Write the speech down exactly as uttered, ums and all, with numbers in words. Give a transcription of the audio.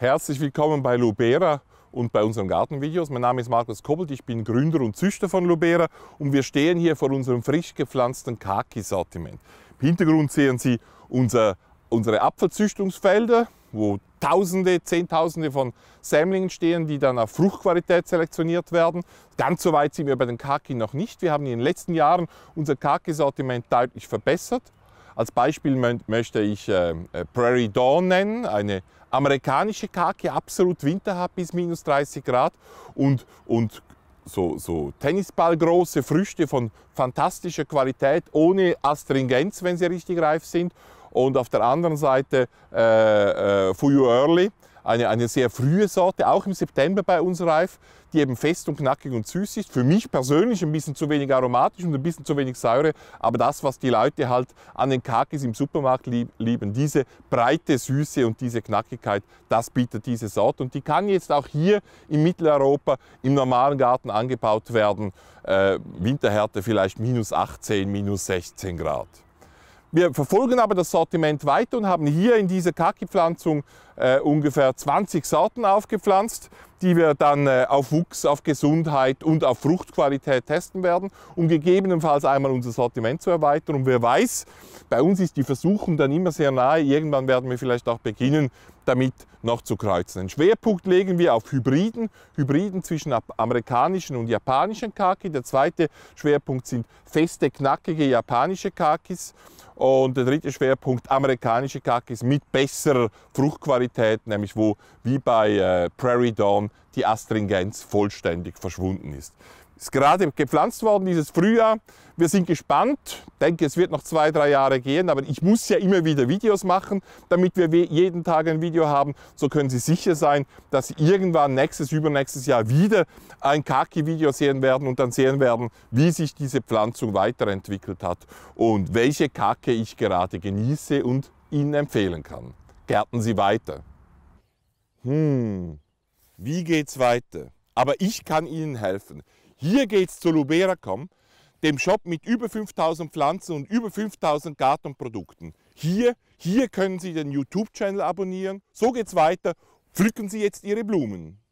Herzlich willkommen bei Lubera und bei unseren Gartenvideos. Mein Name ist Markus Kobelt, ich bin Gründer und Züchter von Lubera und wir stehen hier vor unserem frisch gepflanzten Kaki-Sortiment. Im Hintergrund sehen Sie unser, unsere Apfelzüchtungsfelder, wo Tausende, Zehntausende von Sämlingen stehen, die dann auf Fruchtqualität selektioniert werden. Ganz so weit sind wir bei den Kaki noch nicht. Wir haben in den letzten Jahren unser Kaki-Sortiment deutlich verbessert. Als Beispiel möchte ich äh, Prairie Dawn nennen, eine amerikanische Kaki, absolut winterhart bis minus dreißig Grad und, und so, so tennisballgroße Früchte von fantastischer Qualität, ohne Astringenz, wenn sie richtig reif sind. Und auf der anderen Seite äh, äh, Fuji Early, eine, eine sehr frühe Sorte, auch im September bei uns reif, die eben fest und knackig und süß ist. Für mich persönlich ein bisschen zu wenig aromatisch und ein bisschen zu wenig Säure, aber das, was die Leute halt an den Kakis im Supermarkt lieben, diese breite Süße und diese Knackigkeit, das bietet diese Sorte. Und die kann jetzt auch hier in Mitteleuropa im normalen Garten angebaut werden, äh, Winterhärte vielleicht minus achtzehn, minus sechzehn Grad. Wir verfolgen aber das Sortiment weiter und haben hier in dieser Kaki-Pflanzung äh, ungefähr zwanzig Sorten aufgepflanzt, die wir dann äh, auf Wuchs, auf Gesundheit und auf Fruchtqualität testen werden, um gegebenenfalls einmal unser Sortiment zu erweitern. Und wer weiß, bei uns ist die Versuchung dann immer sehr nahe. Irgendwann werden wir vielleicht auch beginnen, damit noch zu kreuzen. Den Schwerpunkt legen wir auf Hybriden, Hybriden zwischen amerikanischen und japanischen Kaki. Der zweite Schwerpunkt sind feste, knackige japanische Kakis. Und der dritte Schwerpunkt amerikanische Kakis mit besserer Fruchtqualität, nämlich wo wie bei äh, Prairie Dawn die Astringenz vollständig verschwunden ist. Ist gerade gepflanzt worden dieses Frühjahr. Wir sind gespannt. Ich denke, es wird noch zwei, drei Jahre gehen, aber ich muss ja immer wieder Videos machen, damit wir jeden Tag ein Video haben. So können Sie sicher sein, dass Sie irgendwann nächstes, übernächstes Jahr wieder ein Kaki-Video sehen werden und dann sehen werden, wie sich diese Pflanzung weiterentwickelt hat und welche Kaki ich gerade genieße und Ihnen empfehlen kann. Gärten Sie weiter. Hm, wie geht's weiter? Aber ich kann Ihnen helfen. Hier geht's zu Lubera punkt com, dem Shop mit über fünftausend Pflanzen und über fünftausend Gartenprodukten. Hier, hier können Sie den YouTube-Channel abonnieren. So geht's weiter. Pflücken Sie jetzt Ihre Blumen.